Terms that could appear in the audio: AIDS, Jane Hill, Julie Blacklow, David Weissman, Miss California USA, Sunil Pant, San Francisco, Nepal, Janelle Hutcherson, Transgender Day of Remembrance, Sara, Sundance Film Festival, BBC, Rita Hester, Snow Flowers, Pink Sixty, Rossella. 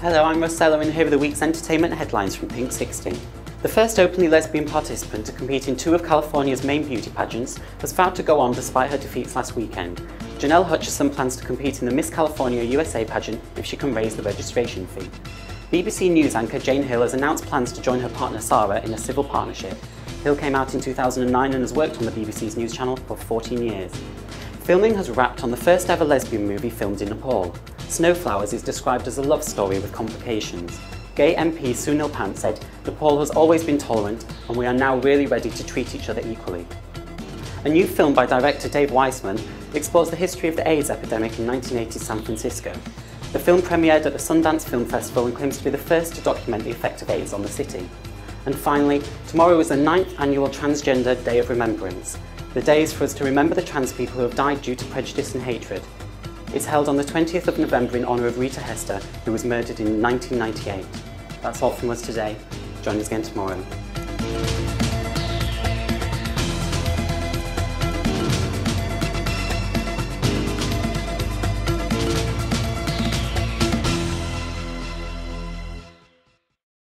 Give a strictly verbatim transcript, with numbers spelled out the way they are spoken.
Hello, I'm Rossella and here are the week's entertainment headlines from Pink Sixty. The first openly lesbian participant to compete in two of California's main beauty pageants was vowed to go on despite her defeats last weekend. Janelle Hutcherson plans to compete in the Miss California U S A pageant if she can raise the registration fee. B B C News anchor Jane Hill has announced plans to join her partner Sara in a civil partnership. Hill came out in two thousand nine and has worked on the B B C's news channel for fourteen years. Filming has wrapped on the first ever lesbian movie filmed in Nepal. Snow Flowers is described as a love story with complications. Gay M P Sunil Pant said, "Nepal has always been tolerant and we are now really ready to treat each other equally." A new film by director David Weissman explores the history of the AIDS epidemic in nineteen eighties San Francisco. The film premiered at the Sundance Film Festival and claims to be the first to document the effect of AIDS on the city. And finally, tomorrow is the ninth annual Transgender Day of Remembrance. The day is for us to remember the trans people who have died due to prejudice and hatred. It's held on the twentieth of November in honour of Rita Hester, who was murdered in nineteen ninety-eight. That's all from us today. Join us again tomorrow.